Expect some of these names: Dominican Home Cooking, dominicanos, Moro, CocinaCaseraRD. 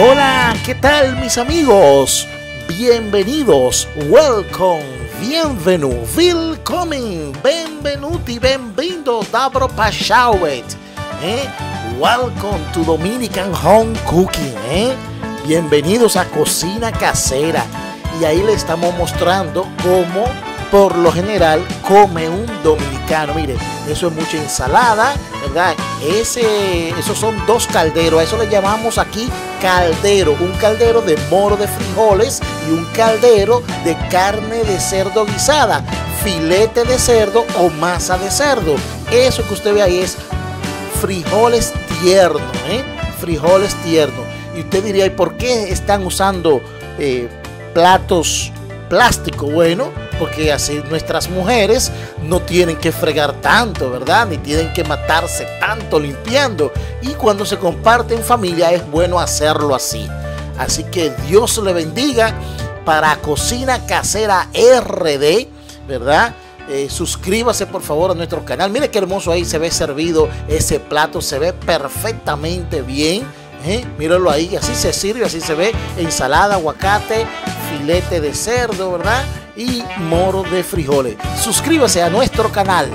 Hola, ¿qué tal mis amigos? Bienvenidos, welcome, bienvenu, willkommen, benvenuti, benvindo, dobro paschauet. Welcome to Dominican Home Cooking. Bienvenidos a Cocina Casera. Y ahí le estamos mostrando cómo, por lo general, come un dominicano. Mire, eso es mucha ensalada, ¿verdad? Esos son dos calderos, a eso le llamamos aquí caldero. Un caldero de moro de frijoles y un caldero de carne de cerdo guisada, filete de cerdo o masa de cerdo. Eso que usted ve ahí es frijoles tiernos, frijoles tiernos. Y usted diría, ¿y por qué están usando platos plásticos? Bueno, porque así nuestras mujeres no tienen que fregar tanto, ¿verdad? Ni tienen que matarse tanto limpiando. Y cuando se comparte en familia es bueno hacerlo así. Así que Dios le bendiga. Para Cocina Casera RD, ¿verdad? Suscríbase por favor a nuestro canal. Mire qué hermoso ahí se ve servido ese plato. Se ve perfectamente bien. Mírenlo ahí, así se sirve, así se ve. Ensalada, aguacate, filete de cerdo, ¿verdad? Y moro de frijoles. Suscríbase a nuestro canal.